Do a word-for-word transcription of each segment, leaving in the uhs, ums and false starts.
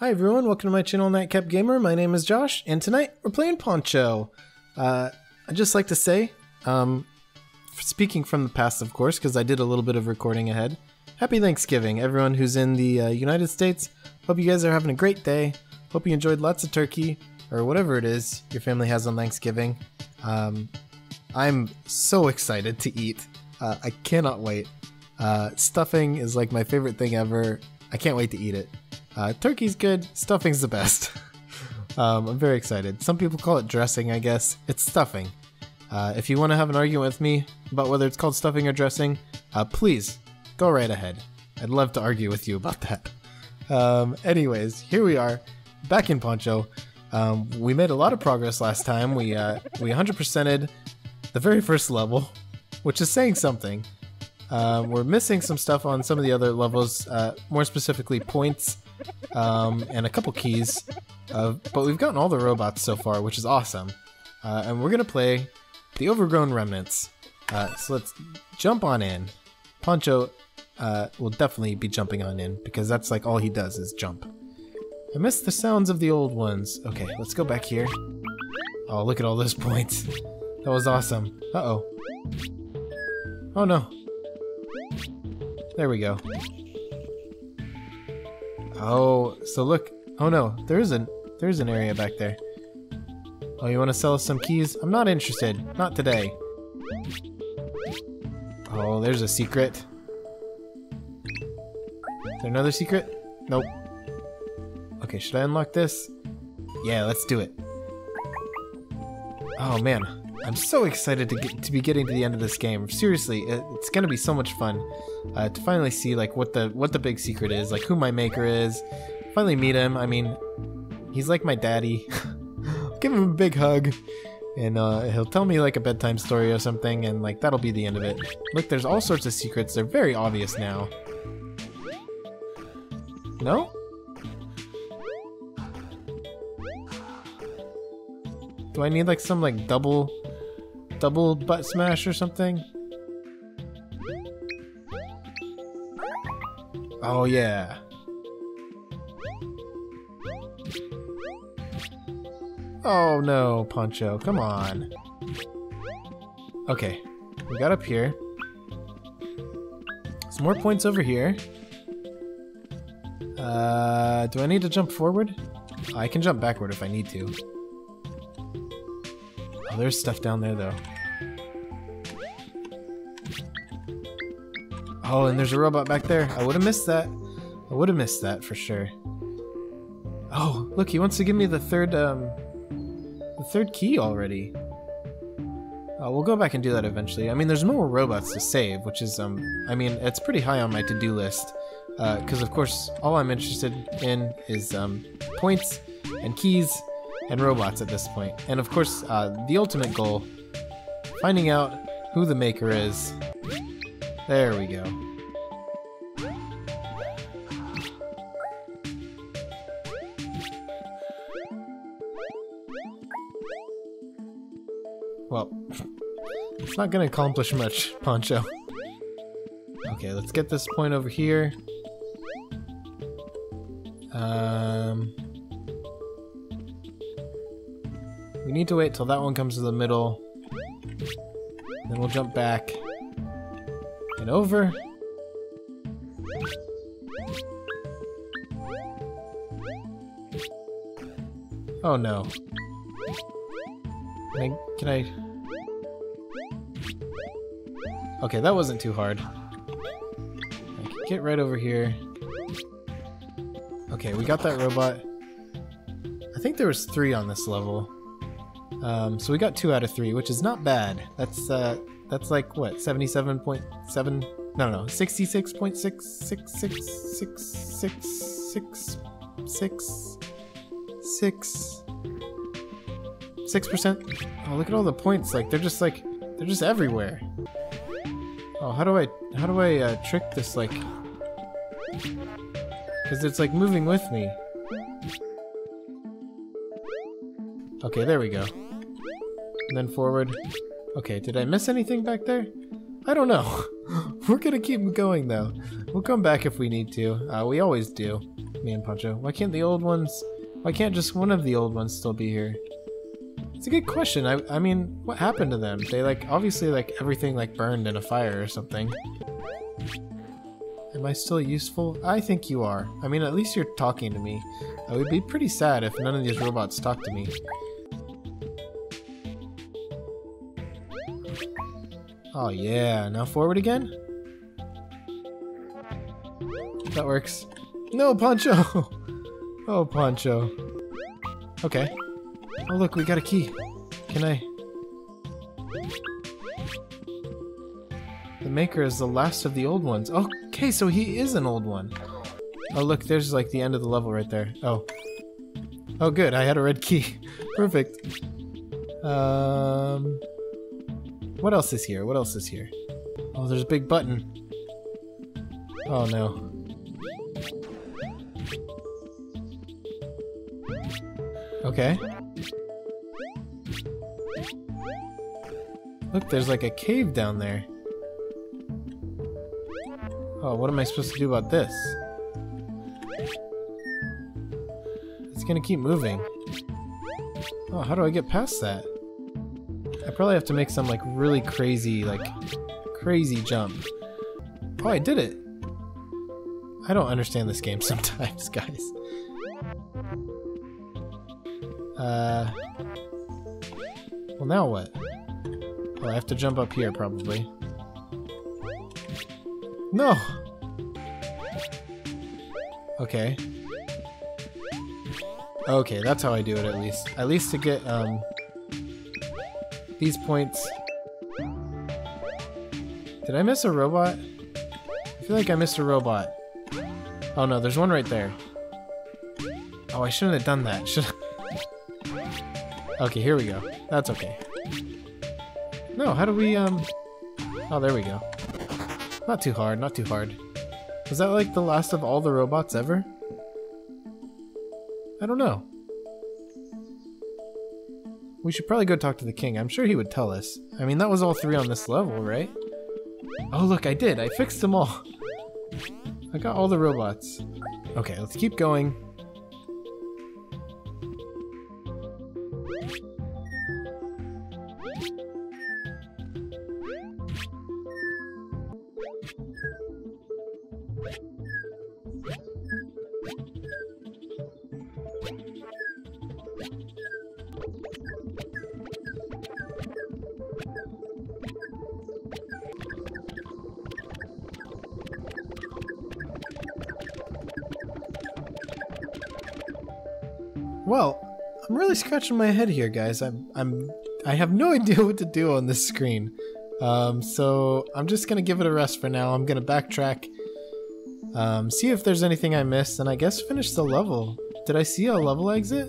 Hi everyone, welcome to my channel, Nightcap Gamer. My name is Josh, and tonight we're playing Poncho. Uh, I'd just like to say, um, speaking from the past of course, because I did a little bit of recording ahead, Happy Thanksgiving, everyone who's in the uh, United States. Hope you guys are having a great day. Hope you enjoyed lots of turkey, or whatever it is your family has on Thanksgiving. Um, I'm so excited to eat. Uh, I cannot wait. Uh, stuffing is like my favorite thing ever. I can't wait to eat it. Uh, turkey's good, stuffing's the best. um, I'm very excited. Some people call it dressing, I guess. It's stuffing. Uh, if you want to have an argument with me about whether it's called stuffing or dressing, uh, please, go right ahead. I'd love to argue with you about that. Um, anyways, here we are, back in Poncho. Um, we made a lot of progress last time. We, uh, we one hundred percented the very first level, which is saying something. Uh, we're missing some stuff on some of the other levels, uh, more specifically points, um, and a couple keys, uh, but we've gotten all the robots so far, which is awesome. Uh, and we're gonna play the Overgrown Remnants, uh, so let's jump on in. Poncho uh, will definitely be jumping on in, because that's like all he does is jump. I miss the sounds of the old ones. Okay, let's go back here. Oh, look at all those points. That was awesome. Uh-oh. Oh no. There we go. Oh, so look. Oh no, there's an there's an area back there. Oh, you want to sell us some keys? I'm not interested. Not today. Oh, there's a secret. Is there another secret? Nope. Okay, should I unlock this? Yeah, let's do it. Oh man, I'm so excited to get to be getting to the end of this game. Seriously, it, it's gonna be so much fun uh, to finally see like what the what the big secret is, like who my maker is. Finally meet him. I mean, he's like my daddy. Give him a big hug, and uh, he'll tell me like a bedtime story or something, and like that'll be the end of it. Look, there's all sorts of secrets. They're very obvious now. No? Do I need like some like double? Double butt smash or something? Oh yeah. Oh no, Poncho, come on. Okay, we got up here. Some more points over here. Uh, do I need to jump forward? I can jump backward if I need to. Oh, there's stuff down there though. Oh, and there's a robot back there. I would have missed that. I would have missed that for sure. Oh, look, he wants to give me the third, um, the third key already. Uh, we'll go back and do that eventually. I mean, there's more robots to save, which is, um, I mean, it's pretty high on my to-do list. Uh, 'cause of course, all I'm interested in is, um, points and keys and robots at this point. And of course, uh, the ultimate goal, finding out who the maker is. There we go. Well, it's not gonna accomplish much, Poncho. Okay, let's get this point over here. Um... We need to wait till that one comes to the middle. Then we'll jump back. And over. Oh no. Can I, can I... Okay, that wasn't too hard. I can get right over here. Okay, we got that robot. I think there was three on this level. Um, so we got two out of three, which is not bad. That's, uh, that's like, what, seventy-seven point seven? No, no, sixty-six point six six six six six six six six six percent. Oh, look at all the points. Like, they're just, like, they're just everywhere. Oh, how do I, how do I, uh, trick this, like... 'Cause it's, like, moving with me. Okay, there we go. And then forward. Okay, did I miss anything back there? I don't know. We're gonna keep going though. We'll come back if we need to. Uh, we always do. Man, Poncho, why can't the old ones... Why can't just one of the old ones still be here? It's a good question. I, I mean, what happened to them? They, like, obviously, like, everything, like, burned in a fire or something. Am I still useful? I think you are. I mean, at least you're talking to me. I would be pretty sad if none of these robots talked to me. Oh yeah, now forward again? That works. No, Poncho! Oh, Poncho. Okay. Oh look, we got a key. Can I... The Maker is the last of the old ones. Okay, so he is an old one. Oh look, there's like the end of the level right there. Oh. Oh good, I had a red key. Perfect. Um... What else is here? What else is here? Oh, there's a big button. Oh no. Okay. Look, there's like a cave down there. Oh, what am I supposed to do about this? It's gonna keep moving. Oh, how do I get past that? I probably have to make some like really crazy, like crazy jump. Oh, I did it! I don't understand this game sometimes, guys. Uh, well now what? Oh, I have to jump up here probably. No! Okay. Okay, that's how I do it at least. At least to get, um... these points. Did I miss a robot? I feel like I missed a robot. Oh no, there's one right there. Oh, I shouldn't have done that. Should I? Okay, here we go. That's okay. No, how do we, um... Oh, there we go. Not too hard, not too hard. Was that like the last of all the robots ever? I don't know. We should probably go talk to the king. I'm sure he would tell us. I mean, that was all three on this level, right? Oh, look, I did. I fixed them all. I got all the robots. Okay, let's keep going. Well, I'm really scratching my head here, guys. I'm, I'm, I have no idea what to do on this screen. Um, so I'm just gonna give it a rest for now. I'm gonna backtrack, um, see if there's anything I missed, and I guess finish the level. Did I see a level exit?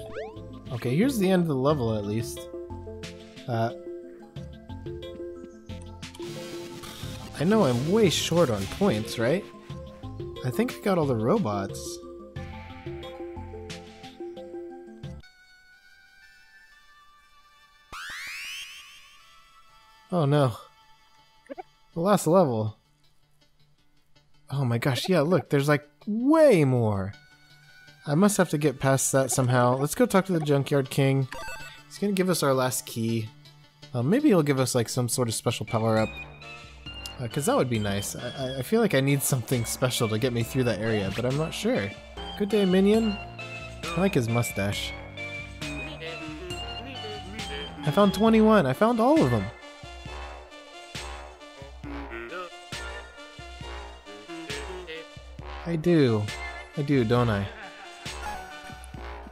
Okay, here's the end of the level at least. Uh, I know I'm way short on points, right? I think I got all the robots. Oh no. The last level. Oh my gosh, yeah, look, there's like way more. I must have to get past that somehow. Let's go talk to the Junkyard King. He's gonna give us our last key. Uh, maybe he'll give us like some sort of special power-up. Uh, Cause that would be nice. I, I feel like I need something special to get me through that area, but I'm not sure. Good day, Minion. I like his mustache. I found twenty-one. I found all of them. I do. I do, don't I?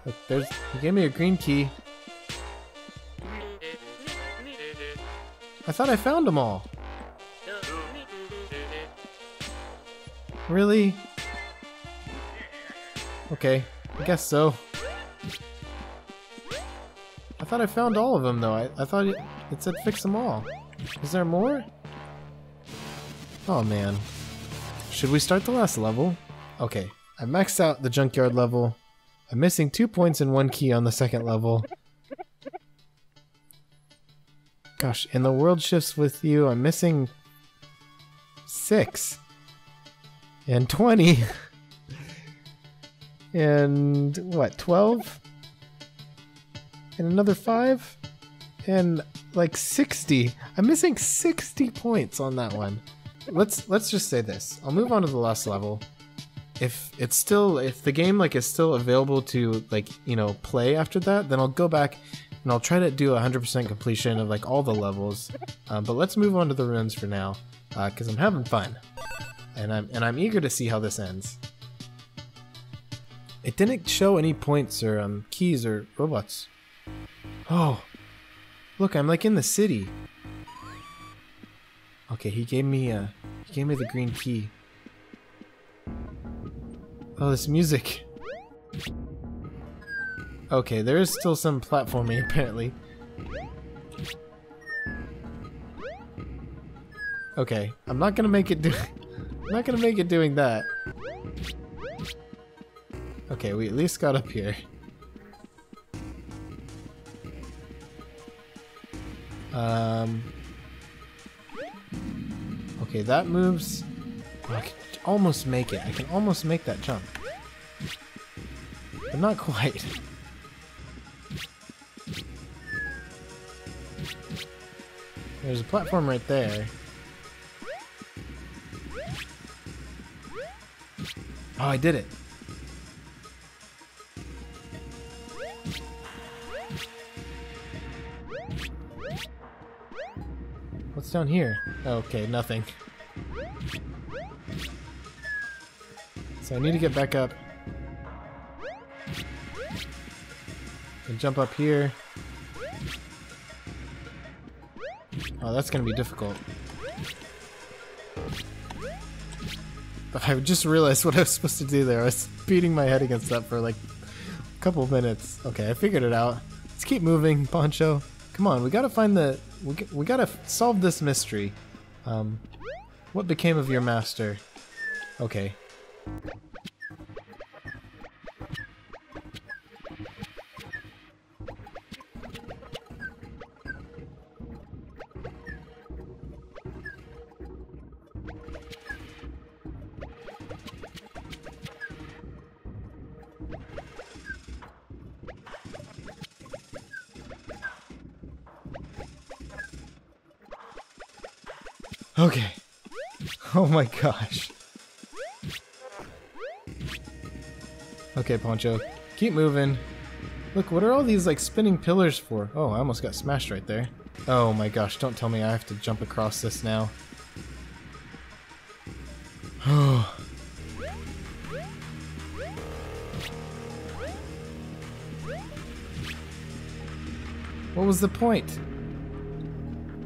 Look, there's... He gave me a green key. I thought I found them all. Really? Okay, I guess so. I thought I found all of them, though. I, I thought it, it said fix them all. Is there more? Oh, man. Should we start the last level? Okay, I maxed out the junkyard level. I'm missing two points and one key on the second level. Gosh, and the world shifts with you. I'm missing six and twenty. and what, twelve? And another five? And like sixty. I'm missing sixty points on that one. Let's let's just say this. I'll move on to the last level. If it's still if the game like is still available to like, you know, play after that, then I'll go back and I'll try to do one hundred percent completion of like all the levels. Um, but let's move on to the ruins for now, uh, cuz I'm having fun. And I'm and I'm eager to see how this ends. It didn't show any points or um keys or robots. Oh. Look, I'm like in the city. Okay, he gave me uh he gave me the green key. Oh, this music. Okay, there is still some platforming apparently. Okay, I'm not gonna make it do I'm not gonna make it doing that. Okay, we at least got up here. Um Okay, that moves. Oh, I can almost make it. I can almost make that jump. But not quite. There's a platform right there. Oh, I did it. What's down here? Okay, nothing. So I need to get back up. And jump up here. Oh, that's gonna be difficult. I just realized what I was supposed to do there. I was beating my head against that for like a couple minutes. Okay, I figured it out. Let's keep moving, Poncho. Come on, we gotta find the... We, we gotta solve this mystery. Um, what became of your master? Okay. Okay. Oh my gosh. Okay, Poncho. Keep moving. Look, what are all these like spinning pillars for? Oh, I almost got smashed right there. Oh my gosh, don't tell me I have to jump across this now. Oh. What was the point?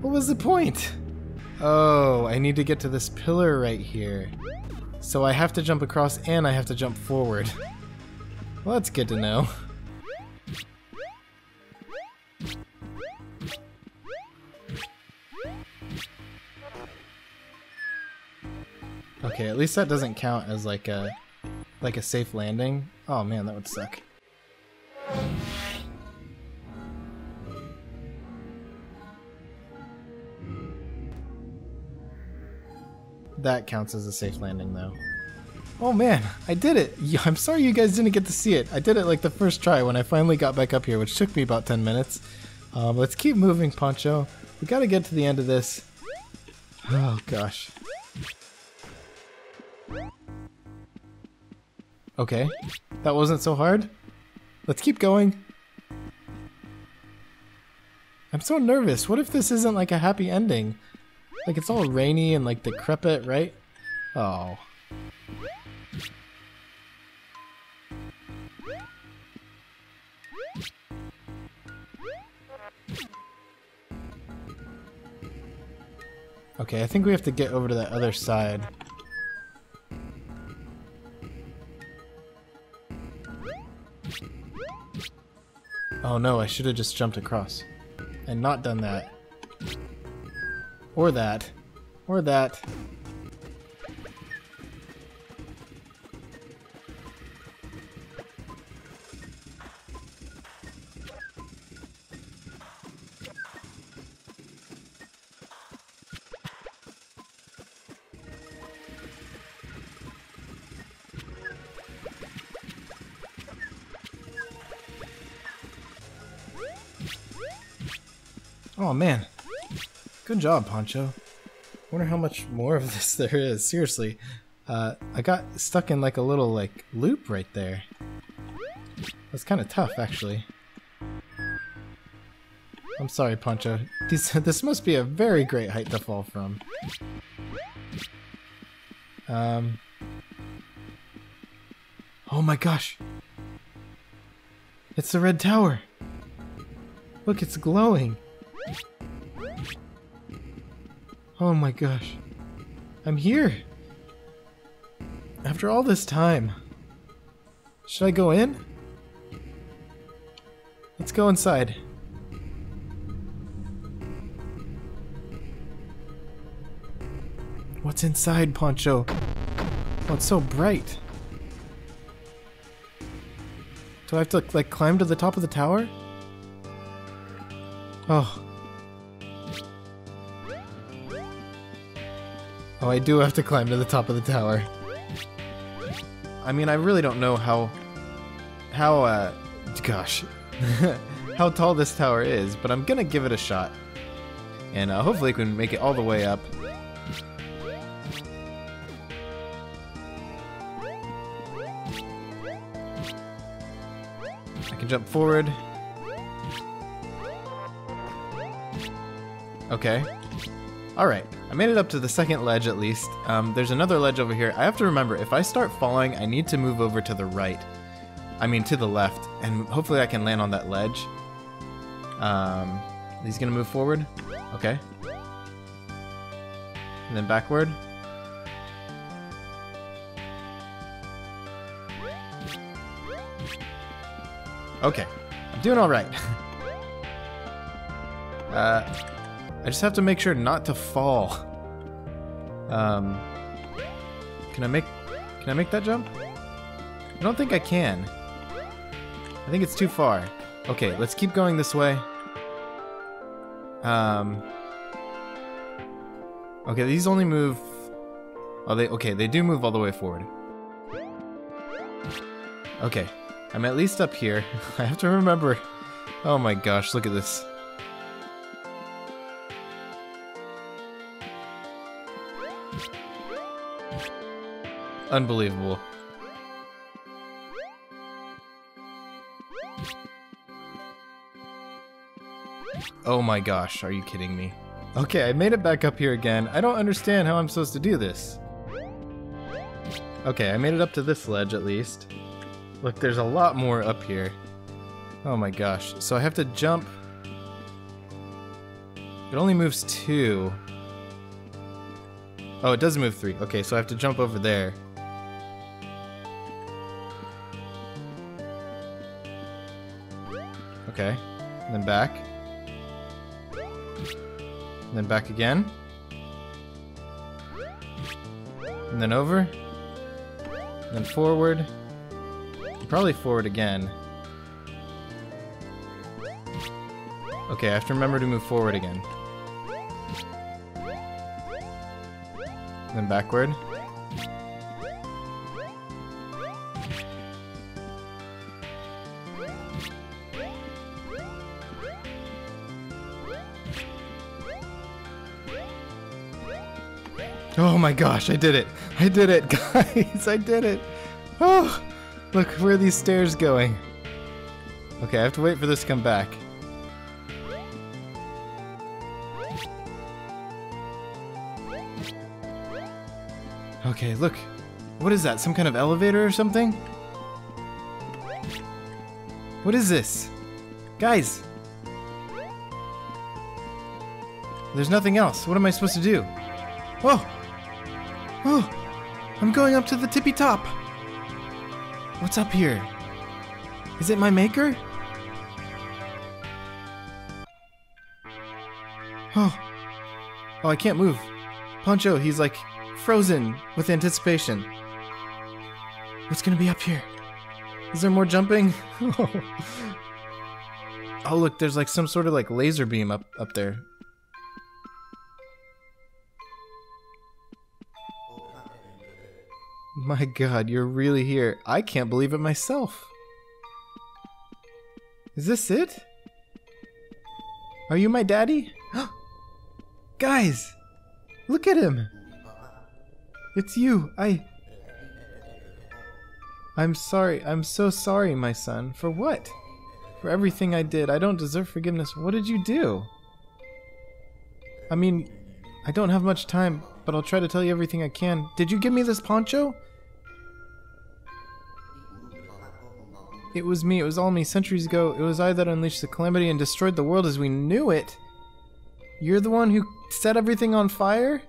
What was the point? Oh, I need to get to this pillar right here. So I have to jump across and I have to jump forward. Well, that's good to know. Okay, at least that doesn't count as like a like a safe landing. Oh man, that would suck. That counts as a safe landing, though. Oh man, I did it! I'm sorry you guys didn't get to see it. I did it like the first try when I finally got back up here, which took me about ten minutes. Um, let's keep moving, Poncho. We gotta get to the end of this. Oh gosh. Okay, that wasn't so hard. Let's keep going. I'm so nervous. What if this isn't like a happy ending? Like, it's all rainy and, like, decrepit, right? Oh. Okay, I think we have to get over to that other side. Oh no, I should have just jumped across. And not done that. Or that. Or that. Oh man. Good job, Poncho. Wonder how much more of this there is. Seriously. Uh, I got stuck in like a little like loop right there. That's kind of tough, actually. I'm sorry, Poncho. These, this must be a very great height to fall from. Um. Oh my gosh! It's the red tower! Look, it's glowing! Oh my gosh. I'm here! After all this time. Should I go in? Let's go inside. What's inside, Poncho? Oh, it's so bright. Do I have to, like, climb to the top of the tower? Oh. Oh, I do have to climb to the top of the tower. I mean, I really don't know how... How, uh... Gosh. how tall this tower is, but I'm gonna give it a shot. And uh, hopefully we can make it all the way up. I can jump forward. Okay. Alright, I made it up to the second ledge at least. Um, there's another ledge over here. I have to remember, if I start falling, I need to move over to the right. I mean, to the left, and hopefully I can land on that ledge. Um, he's gonna move forward. Okay. And then backward. Okay, I'm doing alright. uh... I just have to make sure not to fall. Um, can I make can I make that jump? I don't think I can. I think it's too far. Okay, let's keep going this way. Um, okay, these only move. Oh, they okay. They do move all the way forward. Okay, I'm at least up here. I have to remember. Oh my gosh! Look at this. Unbelievable. Oh my gosh, are you kidding me? Okay, I made it back up here again. I don't understand how I'm supposed to do this. Okay, I made it up to this ledge at least. Look, there's a lot more up here. Oh my gosh, so I have to jump. It only moves two. Oh, it does move three. Okay, so I have to jump over there. Okay, and then back. And then back again. And then over. And then forward. And probably forward again. Okay, I have to remember to move forward again. And then backward. Oh my gosh, I did it! I did it, guys! I did it! Oh! Look, where are these stairs going? Okay, I have to wait for this to come back. Okay, look. What is that? Some kind of elevator or something? What is this? Guys! There's nothing else. What am I supposed to do? Whoa! Oh! I'm going up to the tippy top! What's up here? Is it my maker? Oh! Oh, I can't move. Poncho, he's like frozen with anticipation. What's gonna be up here? Is there more jumping? Oh look, there's like some sort of like laser beam up, up there. My god, you're really here. I can't believe it myself. Is this it? Are you my daddy? Guys, look at him. It's you. I... I'm sorry. I'm so sorry, my son. For what? For everything I did. I don't deserve forgiveness. What did you do? I mean, I don't have much time, but I'll try to tell you everything I can. Did you give me this poncho? It was me. It was all me. Centuries ago, it was I that unleashed the calamity and destroyed the world as we knew it. You're the one who set everything on fire?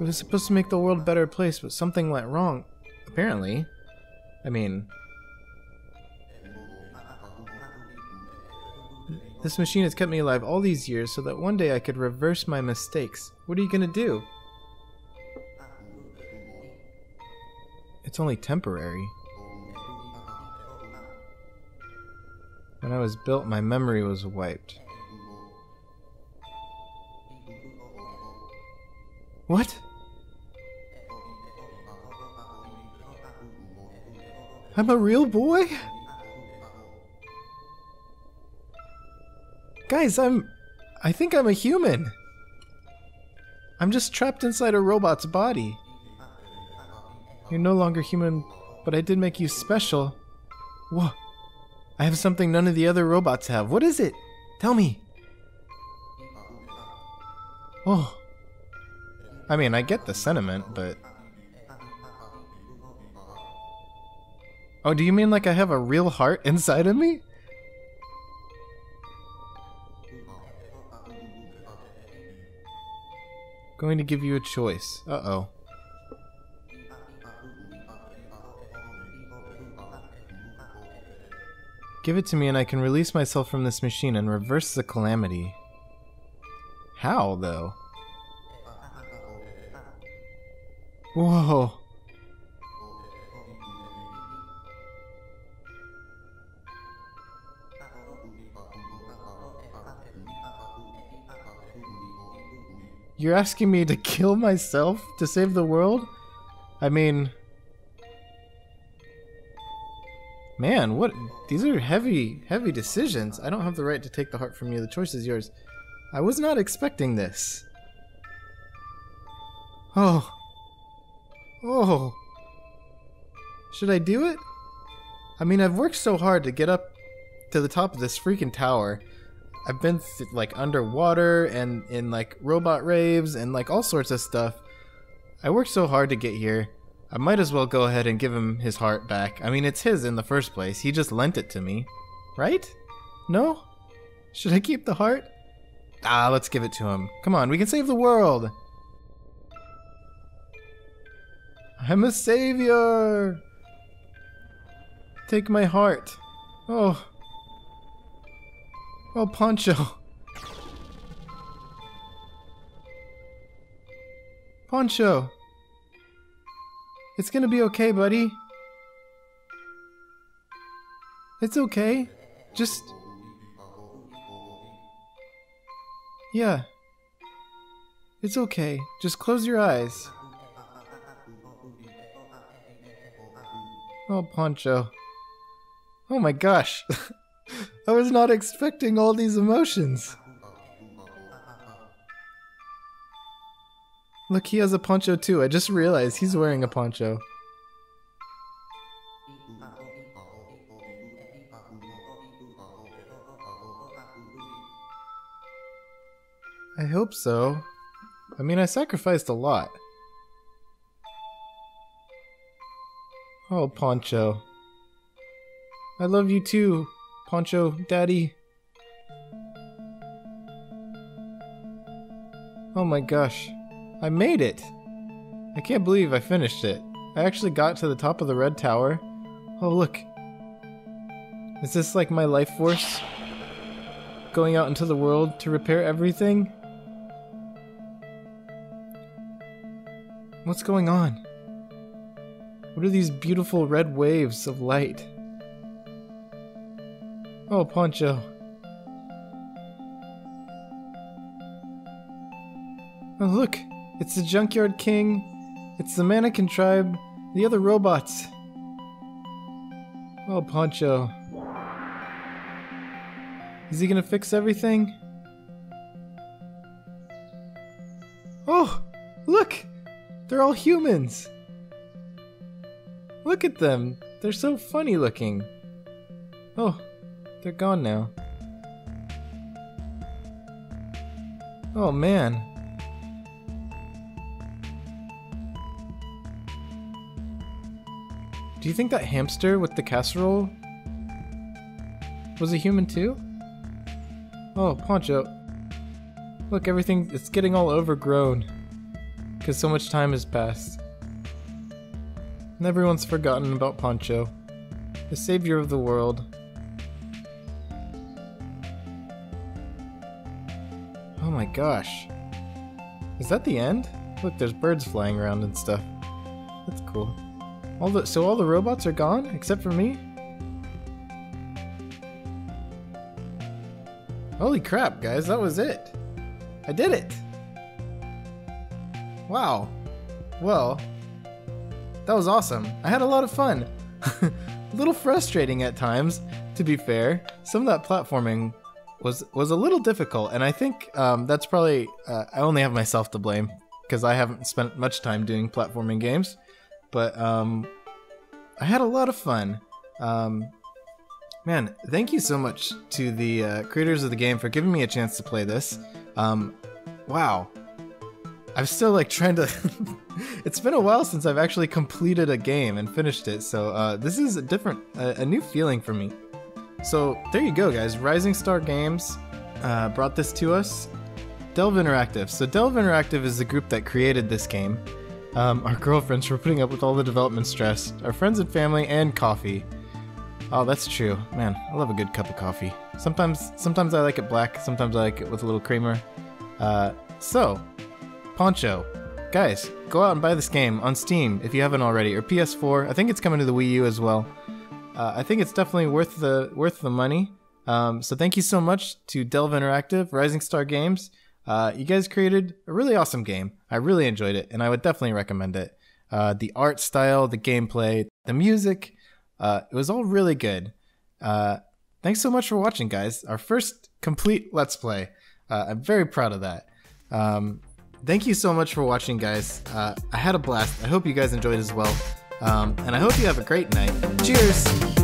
It was supposed to make the world a better place, but something went wrong. Apparently. I mean... This machine has kept me alive all these years so that one day I could reverse my mistakes. What are you gonna do? It's only temporary. When I was built, my memory was wiped. What? I'm a real boy? Guys, I'm... I think I'm a human. I'm just trapped inside a robot's body. You're no longer human, but I did make you special. Whoa. I have something none of the other robots have. What is it? Tell me. Oh. I mean, I get the sentiment, but... Oh, do you mean like I have a real heart inside of me? Going to give you a choice. Uh-oh. Give it to me and I can release myself from this machine and reverse the calamity. How, though? Whoa. You're asking me to kill myself to save the world? I mean... Man, what? These are heavy, heavy decisions. I don't have the right to take the heart from you. The choice is yours. I was not expecting this. Oh. Oh. Should I do it? I mean, I've worked so hard to get up to the top of this freaking tower. I've been, like, underwater and in, like, robot raves and, like, all sorts of stuff. I worked so hard to get here. I might as well go ahead and give him his heart back. I mean, it's his in the first place. He just lent it to me. Right? No? Should I keep the heart? Ah, let's give it to him. Come on, we can save the world! I'm a savior! Take my heart. Oh. Oh, Poncho. Poncho! It's gonna be okay, buddy. It's okay. Just... Yeah. It's okay. Just close your eyes. Oh, Poncho. Oh my gosh. I was not expecting all these emotions. Look, he has a poncho too. I just realized he's wearing a poncho. I hope so. I mean, I sacrificed a lot. Oh, Poncho. I love you too, Poncho, Daddy. Oh my gosh. I made it! I can't believe I finished it. I actually got to the top of the red tower. Oh, look. Is this like my life force? Going out into the world to repair everything? What's going on? What are these beautiful red waves of light? Oh, Poncho. Oh, look! It's the Junkyard King, it's the Mannequin Tribe, the other robots. Oh, Poncho. Is he gonna fix everything? Oh, look! They're all humans! Look at them! They're so funny looking. Oh, they're gone now. Oh man. Do you think that hamster with the casserole was a human too? Oh, Poncho. Look, everything, it's getting all overgrown because so much time has passed. And everyone's forgotten about Poncho, the savior of the world. Oh my gosh. Is that the end? Look, there's birds flying around and stuff. That's cool. All the, so all the robots are gone, except for me? Holy crap, guys, that was it! I did it! Wow. Well, that was awesome. I had a lot of fun. A little frustrating at times, to be fair. Some of that platforming was was a little difficult, and I think um, that's probably... Uh, I only have myself to blame, because I haven't spent much time doing platforming games. But um, I had a lot of fun. Um, man, thank you so much to the uh, creators of the game for giving me a chance to play this. Um, wow. I'm still like trying to... It's been a while since I've actually completed a game and finished it, so uh, this is a different, a, a new feeling for me. So there you go, guys. Rising Star Games uh, brought this to us. Delve Interactive. So Delve Interactive is the group that created this game. Um, our girlfriends for putting up with all the development stress, our friends and family, and coffee. Oh, that's true. Man, I love a good cup of coffee. Sometimes sometimes I like it black, sometimes I like it with a little creamer. Uh, so, Poncho. Guys, go out and buy this game on Steam if you haven't already, or P S four. I think it's coming to the Wii U as well. Uh, I think it's definitely worth the, worth the money. Um, so thank you so much to Delve Interactive, Rising Star Games. Uh, you guys created a really awesome game. I really enjoyed it, and I would definitely recommend it. Uh, the art style, the gameplay, the music, uh, it was all really good. Uh, thanks so much for watching, guys. Our first complete Let's Play. Uh, I'm very proud of that. Um, thank you so much for watching, guys. Uh, I had a blast. I hope you guys enjoyed as well. Um, and I hope you have a great night. Cheers!